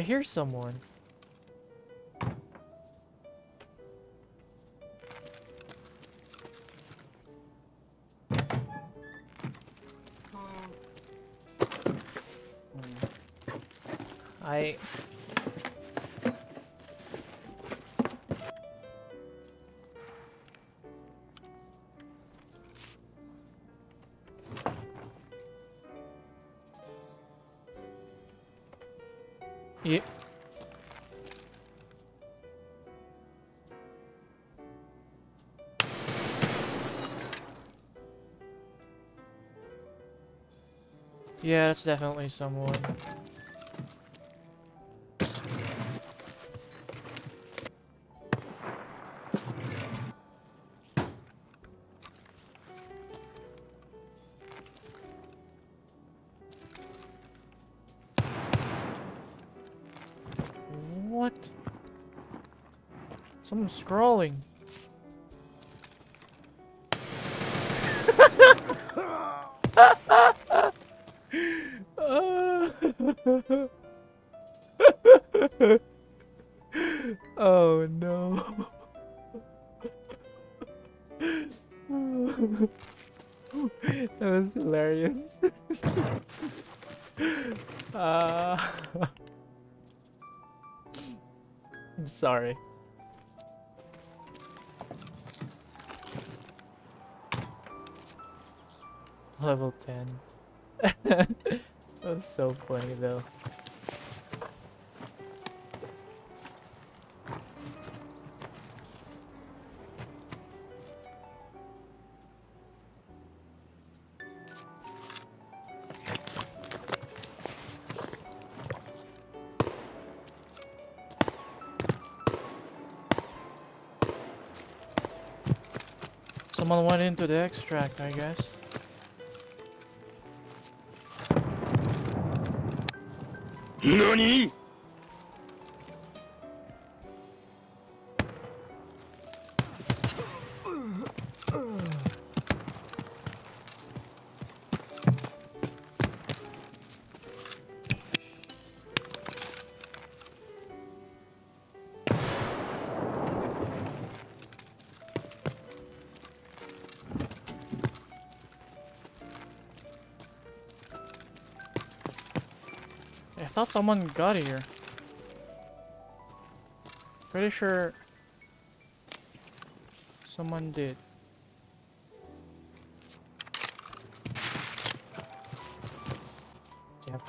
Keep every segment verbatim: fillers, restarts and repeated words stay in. I hear someone. I... Yeah. Yeah, that's definitely someone. What? Someone's scrawling. Oh no. That was hilarious. uh... I'm sorry. Level ten. That was so funny though. Someone went into the extract, I guess. NANI?! I thought someone got here. Pretty sure someone did. Yep.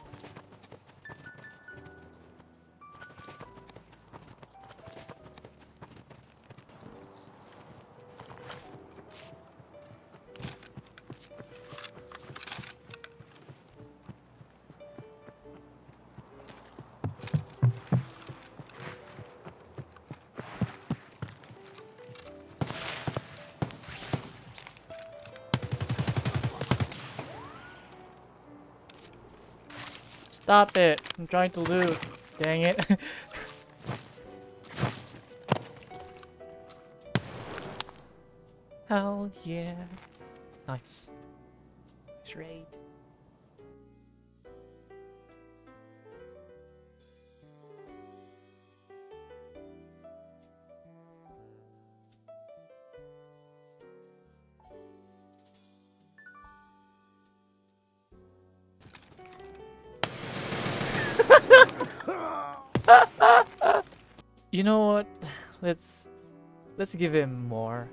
Stop it! I'm trying to loot. Dang it. Hell yeah. Nice. Nice raid. You know what? Let's let's give him more.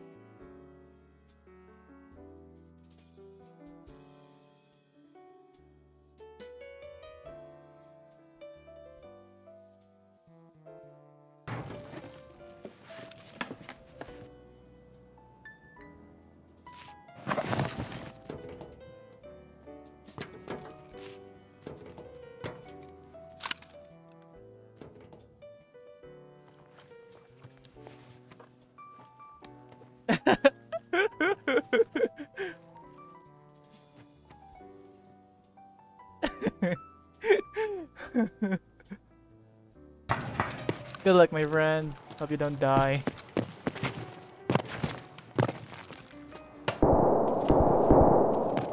Good luck, my friend. Hope you don't die.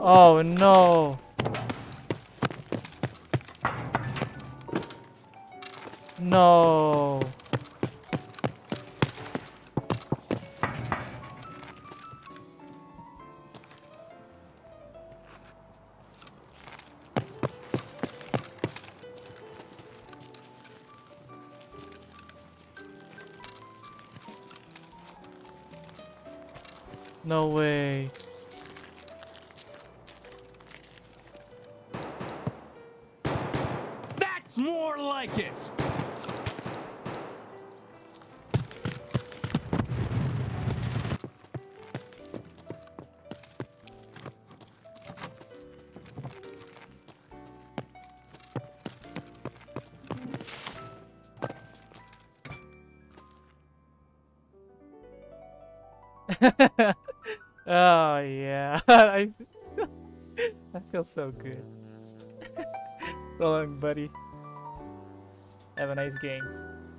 Oh no. No. No way. That's more like it. Oh yeah, I I feel so good. So long, buddy. Have a nice game.